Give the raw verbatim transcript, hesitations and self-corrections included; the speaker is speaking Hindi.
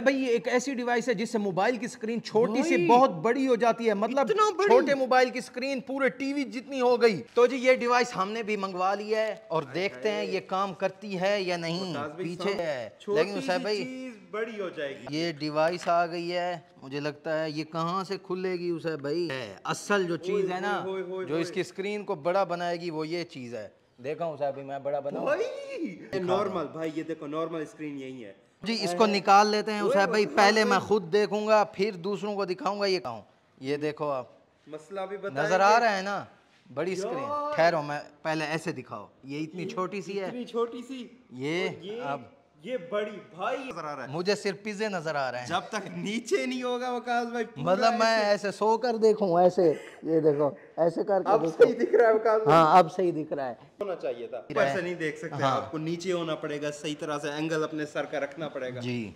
भाई ये एक ऐसी डिवाइस है जिससे मोबाइल की स्क्रीन छोटी से बहुत बड़ी हो जाती है, मतलब छोटे मोबाइल की स्क्रीन पूरे टीवी जितनी हो गई। तो जी ये डिवाइस हमने भी मंगवा लिया है और देखते हैं ये काम करती है या नहीं। पीछे है लेकिन साहब भाई बड़ी हो जाएगी। ये डिवाइस आ गई है, मुझे लगता है ये कहाँ से खुलेगी उसे भाई। असल जो चीज है ना जो इसकी स्क्रीन को बड़ा बनाएगी वो ये चीज है। देखा हूँ साहब मैं बड़ा बनाऊ नॉर्मल। भाई ये देखो नॉर्मल स्क्रीन यही है जी। इसको निकाल लेते हैं उसे भाई, पहले मैं खुद देखूंगा फिर दूसरों को दिखाऊंगा। ये कहूँ ये देखो आप मसला भी बताएं, नजर आ रहा है ना बड़ी स्क्रीन। ठहरो मैं पहले ऐसे दिखाओ। ये इतनी छोटी सी है, इतनी छोटी सी ये, ये अब ये बड़ी भाई नजर आ रहा है। मुझे सिर्फ पिज्जे नजर आ रहे हैं। जब तक नीचे नहीं होगा वकास भाई, मतलब मैं ऐसे सो कर देखूं ऐसे, ये देखो ऐसे करके अब सही दिख रहा है वकास। हाँ अब सही दिख रहा है। होना चाहिए था, ऊपर से नहीं देख सकते, आपको नीचे होना पड़ेगा। सही तरह से एंगल अपने सर का रखना पड़ेगा जी।